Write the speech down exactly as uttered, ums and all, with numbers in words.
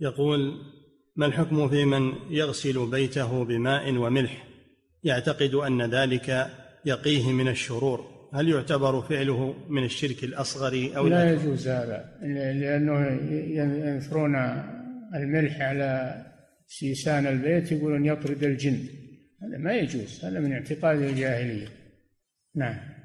يقول: ما الحكم في من يغسل بيته بماء وملح يعتقد أن ذلك يقيه من الشرور؟ هل يعتبر فعله من الشرك الأصغر أو لا؟ لا يجوز هذا، لأنه ينثرون الملح على سيسان البيت، يقولون يطرد الجن. هذا ما يجوز، هذا من اعتقاد الجاهلية. نعم.